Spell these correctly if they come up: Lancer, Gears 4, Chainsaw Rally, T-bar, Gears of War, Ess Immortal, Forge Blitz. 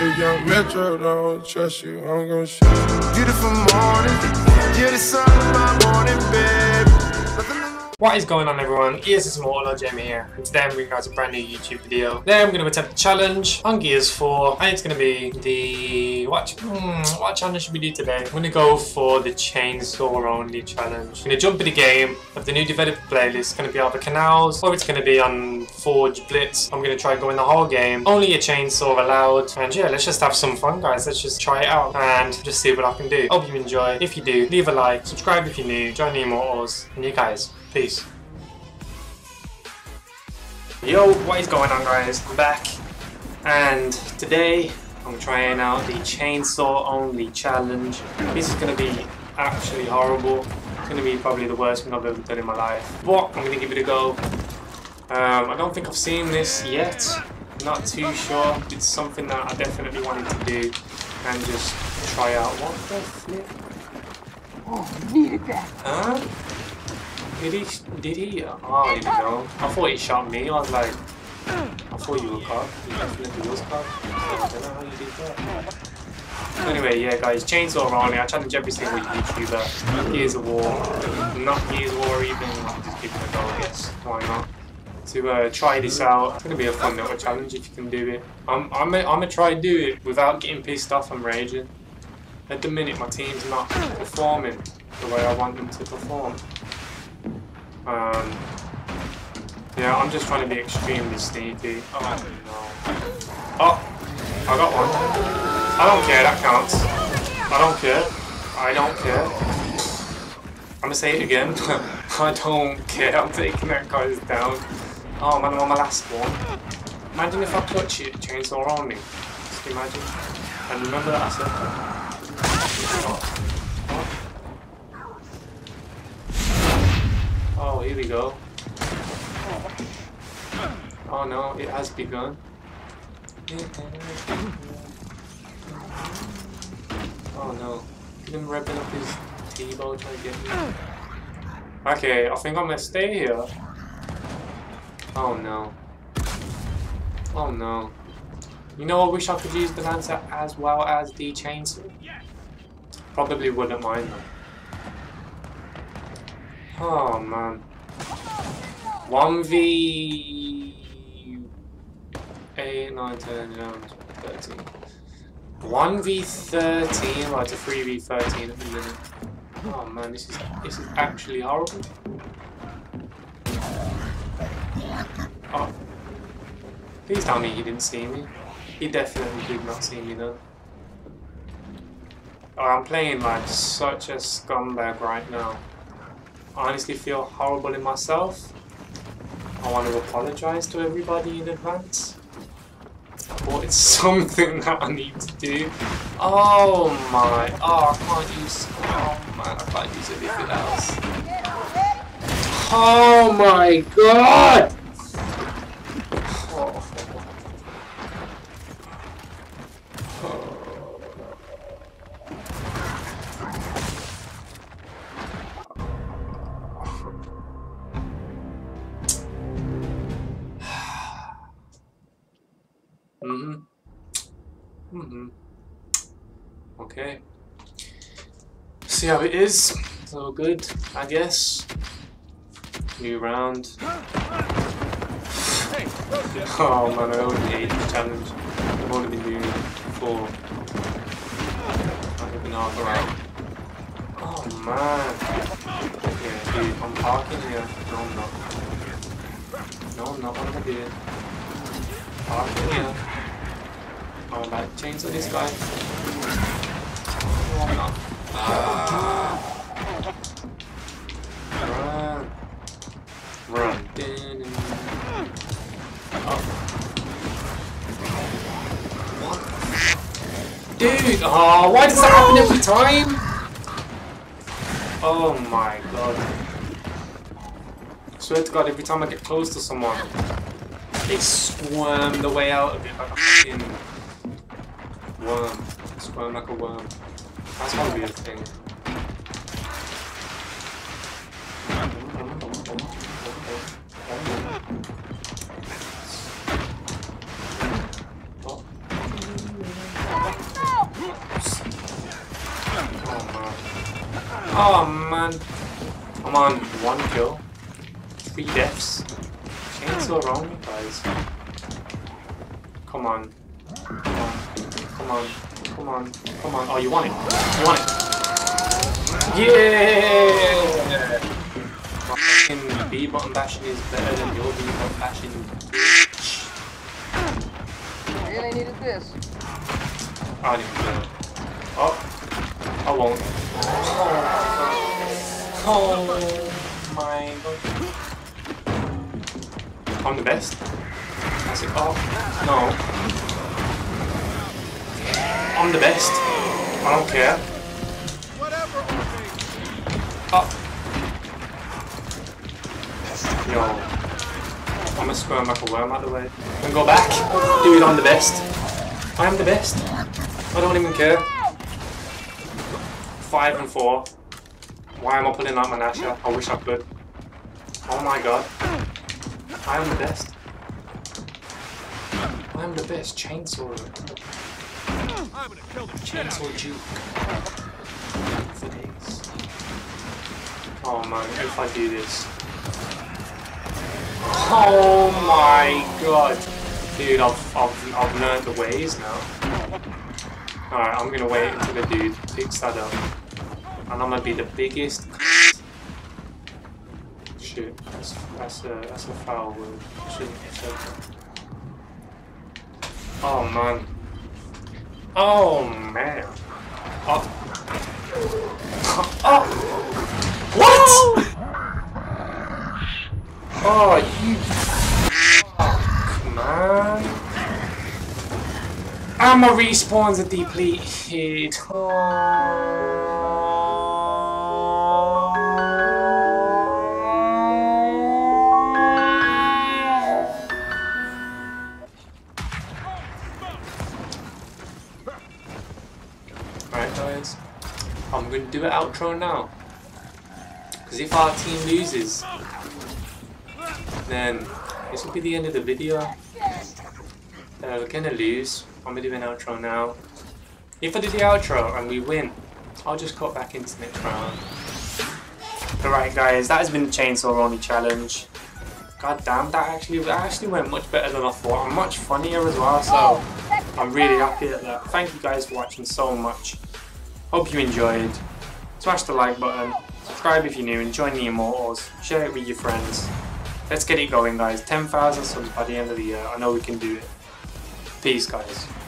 If young Metro don't trust you, I'm gon' show you. Beautiful morning, you're the sun of my morning, babe. What is going on, everyone? Ess Immortal, Jamie here, and today I'm bringing you guys a brand new YouTube video. Today I'm going to attempt a challenge on Gears 4, and it's going to be the... What challenge should we do today? I'm going to go for the Chainsaw Only challenge. I'm going to jump in the game of the new developer playlist. It's going to be either Canals, or it's going to be on Forge Blitz. I'm going to try going the whole game. Only a chainsaw allowed. And yeah, let's just have some fun, guys. Let's just try it out and just see what I can do. Hope you enjoy. If you do, leave a like, subscribe if you're new, join the Immortals, and you guys, peace. Yo, what is going on, guys? I'm back. And today, I'm trying out the Chainsaw Only challenge. This is going to be actually horrible. It's going to be probably the worst thing I've ever done in my life. But I'm going to give it a go. I don't think I've seen this yet. Not too sure. It's something that I definitely wanted to do and just try out. What the flip? Oh, needed that. Huh? Did he? Oh, here we go. I thought he shot me. I was like, I thought you were caught. You definitely was caught. I don't know how you did that. Anyway, yeah, guys, Chainsaw Rally. I challenge every single YouTuber. Gears of War, not Gears of War even. I'll just give it a go, I guess. Why not? To try this out. It's gonna be a fun little challenge if you can do it. I'm gonna try and do it without getting pissed off and raging. At the minute, my team's not performing the way I want them to perform. Yeah, I'm just trying to be extremely sneaky. Oh, I don't know. Oh, I got one. I don't care. That counts. I don't care. I don't care. I'm gonna say it again. I don't care. I'm taking that guy's down. Oh man, I'm on my last one. Imagine if I clutch it, chainsaw on me. Just imagine. And remember that I said that. Oh. Oh, here we go. Oh no, it has begun. Oh no, get him ripping up his T-bar trying to get me. Okay, I think I'm gonna stay here. Oh no. Oh no. You know, I wish I could use the Lancer as well as the chainsaw. Probably wouldn't mind though. Oh man. 1v... 8, 9, 10, 11, 13. 1v13, like a 3v13 at the minute. Oh man, this is actually horrible. Oh, please tell me he didn't see me. He definitely did not see me though. Oh, I'm playing like such a scumbag right now. I honestly feel horrible in myself. I want to apologise to everybody in advance. But it's something that I need to do. Oh my! Oh, I can't use. Oh man, I can't use anything else. Oh my god! Oh. Okay. See how it is. It's all good, I guess. New round. Oh man, I only hate this challenge. I've only been doing 4. I have been half around. Oh man. Yeah, dude, I'm parking here. No, I'm not. No, I'm not. What am I doing? Parking here. Oh, like chainsaw this guy. Run. Oh. What? Dude, oh, why does that happen every time? Oh my god. I swear to god, every time I get close to someone, they squirm the way out of it like a fucking worm. Squirm like a worm. That's gotta be a thing. Oh. Oh man. I'm on one kill. 3 deaths. Chainsaw Rally, guys. Come on. Come on. Come on. Come on. Come on. Oh, you want it. You want it. Yeah! My fucking B button bashing is better than your B button bashing. I really needed this. I didn't know. Oh. I won't. Oh my god. Oh my god. I'm the best. That's it. Oh. No. I'm the best. I don't care. Oh. Yo. I'm a squirm like a worm out of the way. And go back. Dude, I'm the best. I am the best. I don't even care. 5 and 4. Why am I pulling out my Nasha? I wish I could. Oh my god. I am the best. I am the best. Chainsaw. Chainsaw Duke. For days. Oh man, if I do this. Oh my god. Dude, I've learned the ways now. Alright, I'm gonna wait until the dude picks that up. And I'm gonna be the biggest c***. Shoot, that's a foul word. Shouldn't hit that. Oh man. Oh man. Oh. Oh. What? Oh, you fuck, man. And my respawns are depleted. Alright guys, I'm going to do an outro now. Because if our team loses, then this will be the end of the video. We're going to lose. I'm going to do an outro now. If I do the outro and we win, I'll just cut back into the next round. Alright guys, that has been the Chainsaw Rally challenge. God damn, that actually went much better than I thought. I'm much funnier as well, so I'm really happy at that. Thank you guys for watching so much. Hope you enjoyed. Smash the like button, subscribe if you're new, and join the Immortals. Share it with your friends. Let's get it going guys, 10,000 subs by the end of the year. I know we can do it. Peace guys.